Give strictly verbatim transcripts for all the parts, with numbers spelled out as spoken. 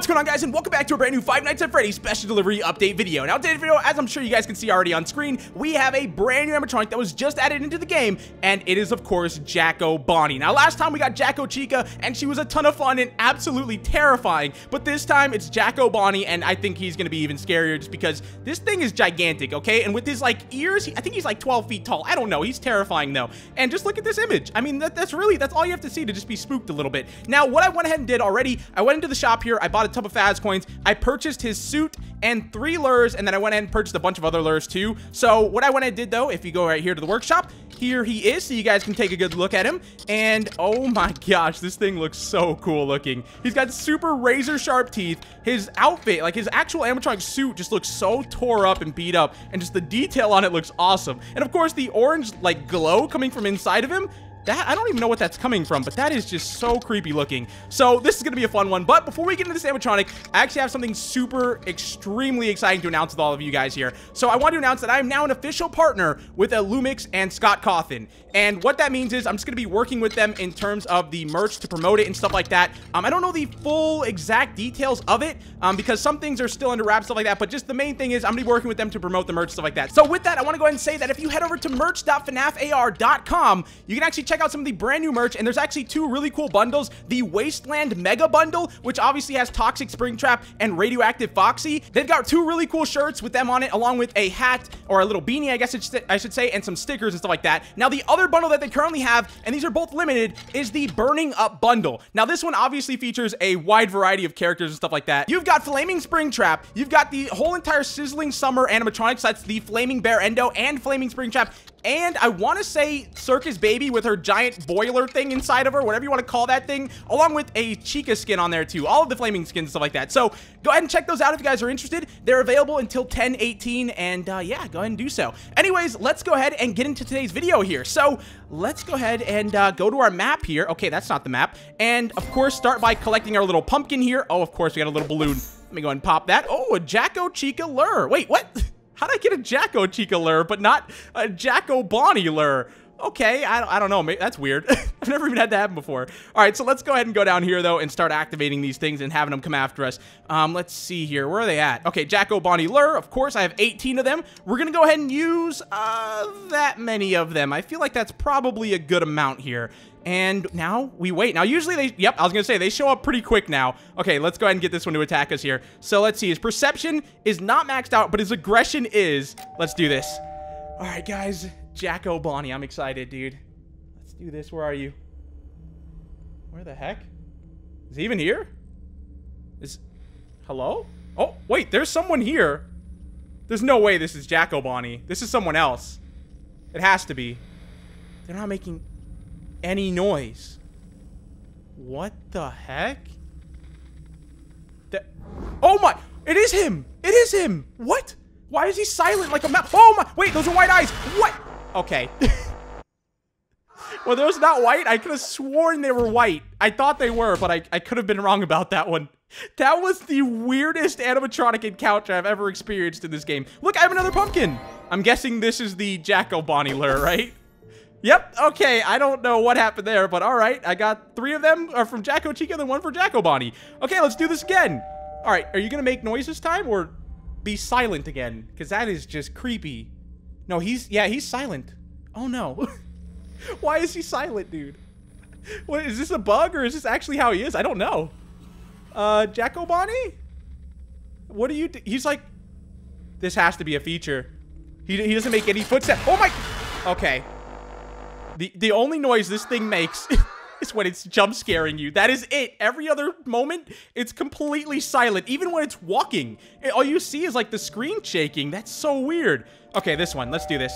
What's going on, guys, and welcome back to a brand new Five Nights at Freddy's special delivery update video. Now, today's video, as I'm sure you guys can see already on screen, we have a brand new animatronic that was just added into the game, and it is, of course, Jack O Bonnie. Now, last time we got Jack O Chica, and she was a ton of fun and absolutely terrifying, but this time it's Jack O Bonnie, and I think he's gonna be even scarier just because this thing is gigantic, okay? And with his, like, ears, he, I think he's, like, twelve feet tall. I don't know. He's terrifying, though. And just look at this image. I mean, that, that's really, that's all you have to see to just be spooked a little bit. Now, what I went ahead and did already, I went into the shop here, I bought a tub of Faz coins, I purchased his suit and three lures, and then I went ahead and purchased a bunch of other lures too. So what I went ahead and did, though, if you go right here to the workshop, here he is, so you guys can take a good look at him. And oh my gosh, this thing looks so cool looking. He's got super razor sharp teeth. His outfit, like his actual animatronic suit, just looks so tore up and beat up, and just the detail on it looks awesome. And of course the orange, like, glow coming from inside of him, that, I don't even know what that's coming from, but that is just so creepy looking. So this is going to be a fun one. But before we get into this animatronic, I actually have something super extremely exciting to announce with all of you guys here. So I want to announce that I am now an official partner with Illumix and Scott Cawthon. And what that means is I'm just going to be working with them in terms of the merch to promote it and stuff like that. Um, I don't know the full exact details of it um, because some things are still under wraps, stuff like that. But just the main thing is I'm going to be working with them to promote the merch, stuff like that. So with that, I want to go ahead and say that if you head over to merch dot f n a f a r dot com, you can actually check out some of the brand new merch, and there's actually two really cool bundles: the Wasteland Mega Bundle, which obviously has Toxic Springtrap and Radioactive Foxy. They've got two really cool shirts with them on it, along with a hat, or a little beanie, I guess I should say, and some stickers and stuff like that. Now the other bundle that they currently have, and these are both limited, is the Burning Up Bundle. Now this one obviously features a wide variety of characters and stuff like that. You've got Flaming Springtrap, you've got the whole entire Sizzling Summer animatronics, that's the Flaming Bear Endo and Flaming Springtrap, and I want to say Circus Baby with her giant boiler thing inside of her, whatever you want to call that thing, along with a Chica skin on there too, all of the flaming skins and stuff like that. So go ahead and check those out if you guys are interested. They're available until ten eighteen, and uh, yeah, go ahead and do so. Anyways, let's go ahead and get into today's video here. So let's go ahead and uh, go to our map here. Okay, that's not the map. And of course, start by collecting our little pumpkin here. Oh, of course, we got a little balloon. Let me go ahead and pop that. Oh, a Jack O Chica lure. Wait, what? How did I get a Jack O Chica lure, but not a Jack O Bonnie lure? Okay, I, I don't know. Maybe, that's weird. I've never even had that happen before. All right, so let's go ahead and go down here, though, and start activating these things and having them come after us. Um, let's see here. Where are they at? Okay, Jack O Bonnie lure. Of course, I have eighteen of them. We're going to go ahead and use uh, that many of them. I feel like that's probably a good amount here. And now we wait. Now, usually they, yep, I was going to say, they show up pretty quick now. Okay, let's go ahead and get this one to attack us here. So let's see. His perception is not maxed out, but his aggression is. Let's do this. All right, guys. Jack O Bonnie, I'm excited, dude. Let's do this. Where are you? Where the heck? Is he even here? Is... Hello? Oh, wait, there's someone here. There's no way this is Jack O Bonnie. This is someone else. It has to be. They're not making any noise. What the heck? The... Oh my... It is him! It is him! What? Why is he silent like a map? Oh my... Wait, those are white eyes! What? Okay. Well, those not white. I could have sworn they were white. I thought they were, but I, I could have been wrong about that one. That was the weirdest animatronic encounter I've ever experienced in this game. Look, I have another pumpkin. I'm guessing this is the Jack O Bonnie lure, right? Yep. Okay. I don't know what happened there, but all right. I got three of them are from Jack O Chica and one for Jack O Bonnie. Okay, let's do this again. All right. Are you going to make noise this time or be silent again? Because that is just creepy. No, he's, yeah, he's silent. Oh, no. Why is he silent, dude? What, is this a bug or is this actually how he is? I don't know. Uh, Jack O Bonnie? What are you, do he's like, this has to be a feature. He, he doesn't make any footsteps. Oh my, okay. The, the only noise this thing makes is when it's jump scaring you. That is it. Every other moment, it's completely silent. Even when it's walking, all you see is like the screen shaking. That's so weird. Okay, this one. Let's do this.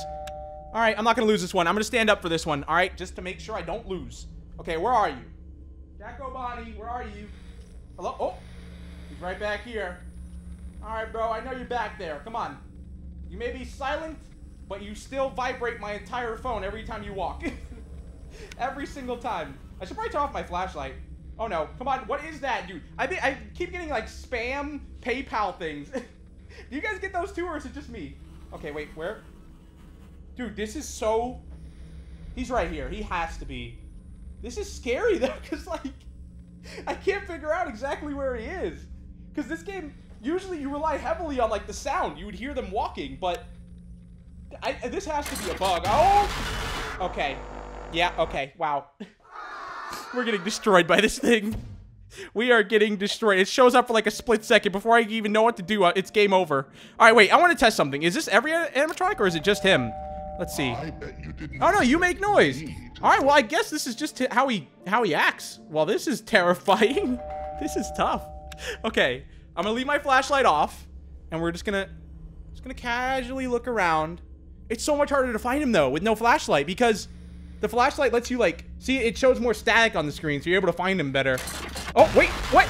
All right, I'm not going to lose this one. I'm going to stand up for this one. All right, just to make sure I don't lose. Okay, where are you? Jack O Bonnie, where are you? Hello? Oh, he's right back here. All right, bro, I know you're back there. Come on. You may be silent, but you still vibrate my entire phone every time you walk. Every single time. I should probably turn off my flashlight. Oh, no. Come on. What is that, dude? I, be I keep getting, like, spam PayPal things. Do you guys get those too, or is it just me? Okay, wait, where? Dude, this is so... He's right here. He has to be. This is scary, though, because, like, I can't figure out exactly where he is. Because this game, usually you rely heavily on, like, the sound. You would hear them walking, but... I, this has to be a bug. Oh! Okay. Yeah, okay. Wow. We're getting destroyed by this thing. We are getting destroyed. It shows up for, like, a split second. Before I even know what to do, it's game over. All right, wait. I want to test something. Is this every animatronic, or is it just him? Let's see. I bet you didn't oh, no, you make noise. All right, well, I guess this is just how he how he acts. Well, this is terrifying. This is tough. Okay, I'm going to leave my flashlight off, and we're just going to just gonna casually look around. It's so much harder to find him, though, with no flashlight, because the flashlight lets you, like, see, it shows more static on the screen, so you're able to find him better. Oh, wait, what?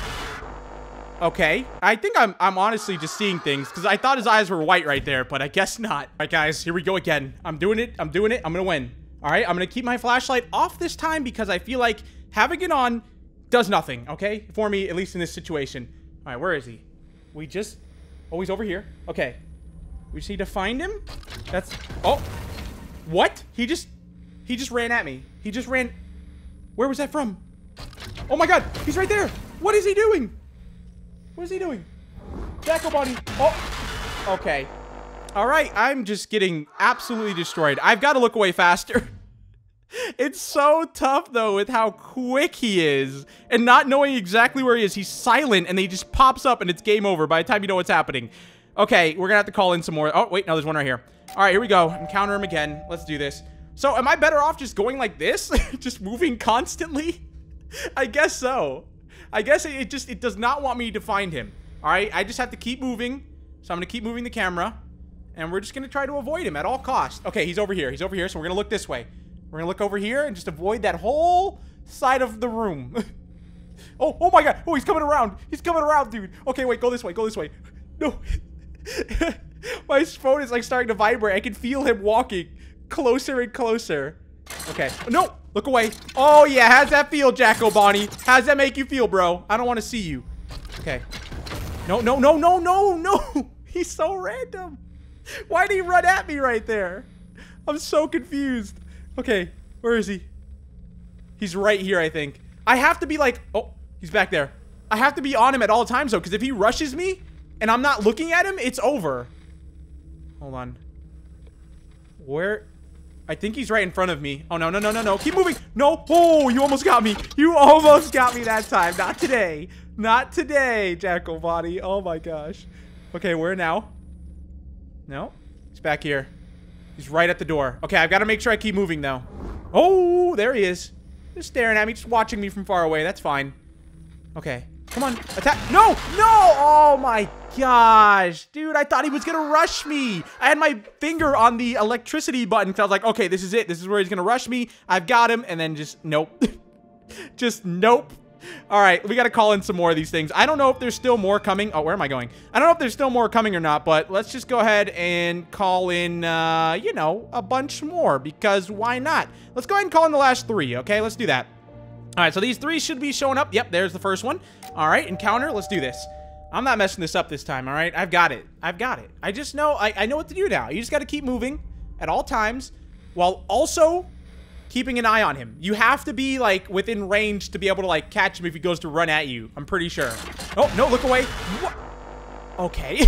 Okay, I think I'm, I'm honestly just seeing things, because I thought his eyes were white right there, but I guess not. All right, guys, here we go again. I'm doing it. I'm doing it. I'm going to win. All right, I'm going to keep my flashlight off this time, because I feel like having it on does nothing, okay? For me, at least in this situation. All right, where is he? We just... Oh, he's over here. Okay. We just need to find him. That's... Oh! What? He just... He just ran at me. He just ran... Where was that from? Oh my god! He's right there! What is he doing? What is he doing? Jack O Bonnie! Oh! Okay. All right, I'm just getting absolutely destroyed. I've got to look away faster. It's so tough, though, with how quick he is. And not knowing exactly where he is. He's silent, and then he just pops up, and it's game over by the time you know what's happening. Okay, we're going to have to call in some more. Oh, wait, no, there's one right here. All right, here we go. Encounter him again. Let's do this. So, am I better off just going like this? Just moving constantly? I guess so. I guess it just, it does not want me to find him. All right, I just have to keep moving. So, I'm going to keep moving the camera. And we're just going to try to avoid him at all costs. Okay, he's over here. He's over here, so we're going to look this way. We're gonna look over here and just avoid that whole side of the room. Oh, oh my god. Oh, he's coming around. He's coming around, dude. Okay, wait, go this way. Go this way. No. My phone is like starting to vibrate. I can feel him walking closer and closer. Okay. No. Look away. Oh, yeah. How's that feel, Jack O Bonnie? How's that make you feel, bro? I don't want to see you. Okay. No, no, no, no, no, no. He's so random. Why did he run at me right there? I'm so confused. Okay, where is he? He's right here, I think. I have to be like... Oh, he's back there. I have to be on him at all times, though, because if he rushes me and I'm not looking at him, it's over. Hold on. Where? I think he's right in front of me. Oh, no, no, no, no, no. Keep moving. No. Oh, you almost got me. You almost got me that time. Not today. Not today, Jack O Bonnie. Oh, my gosh. Okay, where now? No. He's back here. He's right at the door. Okay, I've got to make sure I keep moving, though. Oh, there he is. Just staring at me, just watching me from far away. That's fine. Okay. Come on. Attack. No! No! Oh, my gosh. Dude, I thought he was going to rush me. I had my finger on the electricity button because I was like, okay, this is it. This is where he's going to rush me. I've got him. And then just nope. Just nope. All right, we got to call in some more of these things. I don't know if there's still more coming. Oh, where am I going? I don't know if there's still more coming or not, but let's just go ahead and call in, uh, you know, a bunch more because why not? Let's go ahead and call in the last three, okay? Let's do that. All right, so these three should be showing up. Yep, there's the first one. All right, encounter. Let's do this. I'm not messing this up this time, all right? I've got it. I've got it. I just know, I, I know what to do now. You just got to keep moving at all times while also... keeping an eye on him. You have to be, like, within range to be able to, like, catch him if he goes to run at you. I'm pretty sure. Oh, no, look away. What? Okay.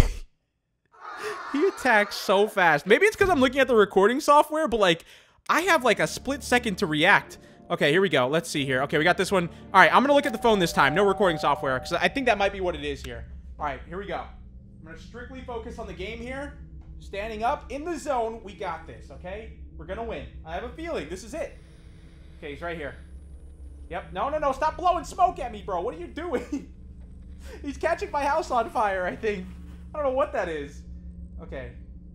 He attacks so fast. Maybe it's because I'm looking at the recording software, but, like, I have, like, a split second to react. Okay, here we go. Let's see here. Okay, we got this one. All right, I'm going to look at the phone this time. No recording software, because I think that might be what it is here. All right, here we go. I'm going to strictly focus on the game here. Standing up in the zone. We got this, okay? We're gonna win. I have a feeling. This is it. Okay, he's right here. Yep. No, no, no. Stop blowing smoke at me, bro. What are you doing? He's catching my house on fire, I think. I don't know what that is. Okay.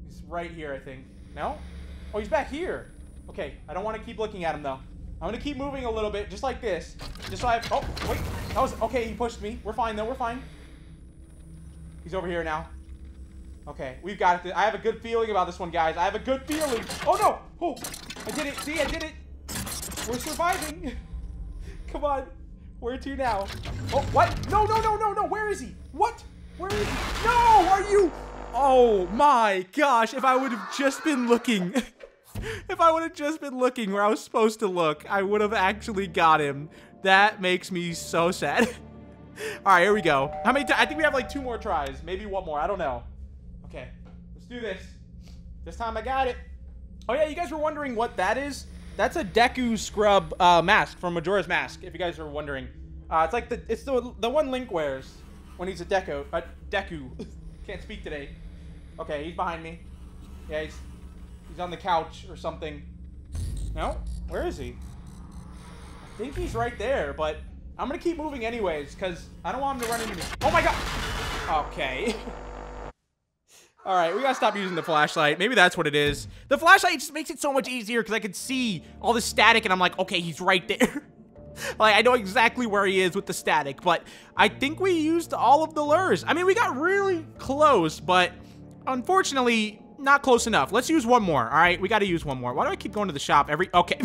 He's right here, I think. No? Oh, he's back here. Okay. I don't want to keep looking at him, though. I'm gonna keep moving a little bit, just like this. Just so I have... Oh, wait. That was... Okay, he pushed me. We're fine, though. We're fine. He's over here now. Okay, we've got it. I have a good feeling about this one, guys. I have a good feeling. Oh, no. Oh, I did it. See, I did it. We're surviving. Come on. Where to now? Oh, what? No, no, no, no, no. Where is he? What? Where is he? No, are you? Oh, my gosh. If I would have just been looking. If I would have just been looking where I was supposed to look, I would have actually got him. That makes me so sad. All right, here we go. How many? I think we have like two more tries, maybe one more. I don't know. Okay, let's do this. This time I got it. Oh yeah, you guys were wondering what that is? That's a Deku scrub uh, mask from Majora's Mask. If you guys are wondering, uh, it's like the it's the the one Link wears when he's a Deku. Uh, Deku can't speak today. Okay, he's behind me. Yeah, he's he's on the couch or something. No, where is he? I think he's right there, but I'm gonna keep moving anyways, cause I don't want him to run into me. Oh my god! Okay. All right, we gotta stop using the flashlight. Maybe that's what it is. The flashlight just makes it so much easier because I can see all the static and I'm like, okay, he's right there. Like, I know exactly where he is with the static, but I think we used all of the lures. I mean, we got really close, but unfortunately, not close enough. Let's use one more, all right? We gotta use one more. Why do I keep going to the shop every, okay.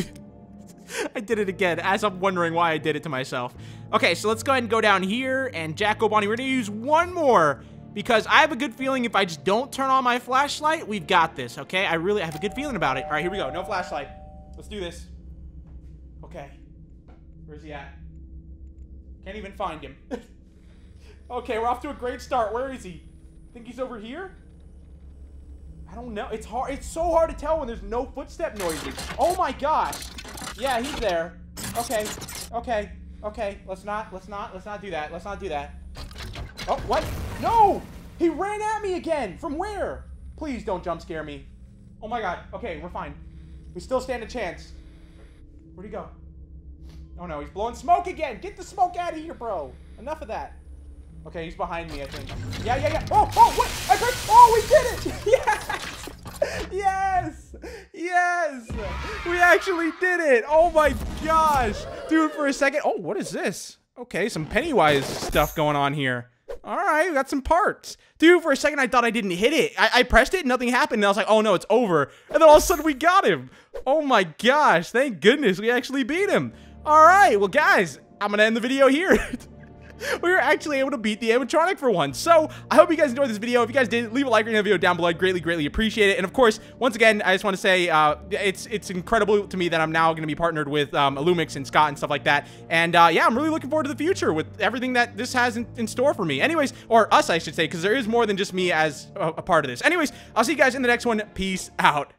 I did it again, as I'm wondering why I did it to myself. Okay, so let's go ahead and go down here, and Jack O Bonnie, we're gonna use one more. Because I have a good feeling if I just don't turn on my flashlight, we've got this, okay? I really I have a good feeling about it. All right, here we go. No flashlight. Let's do this. Okay. Where's he at? Can't even find him. Okay, we're off to a great start. Where is he? I think he's over here? I don't know. It's hard. It's so hard to tell when there's no footstep noises. Oh, my gosh. Yeah, he's there. Okay. Okay. Okay. Let's not. Let's not. Let's not do that. Let's not do that. Oh, what? No! He ran at me again! From where? Please don't jump scare me. Oh my god. Okay, we're fine. We still stand a chance. Where'd he go? Oh no, he's blowing smoke again! Get the smoke out of here, bro! Enough of that. Okay, he's behind me, I think. Yeah, yeah, yeah. Oh, oh, what? I heard... Oh, we did it! Yes! Yes! Yes! We actually did it! Oh my gosh! Dude, for a second... Oh, what is this? Okay, some Pennywise stuff going on here. All right, we got some parts. Dude, for a second, I thought I didn't hit it. I, I pressed it, nothing happened, and I was like, oh no, it's over. And then all of a sudden, we got him. Oh my gosh, thank goodness we actually beat him. All right, well guys, I'm gonna end the video here. We were actually able to beat the animatronic for once. So, I hope you guys enjoyed this video. If you guys did, leave a like or a video down below. I'd greatly, greatly appreciate it. And of course, once again, I just want to say uh, it's it's incredible to me that I'm now going to be partnered with um, Illumix and Scott and stuff like that. And uh, yeah, I'm really looking forward to the future with everything that this has in, in store for me. Anyways, or us, I should say, because there is more than just me as a, a part of this. Anyways, I'll see you guys in the next one. Peace out.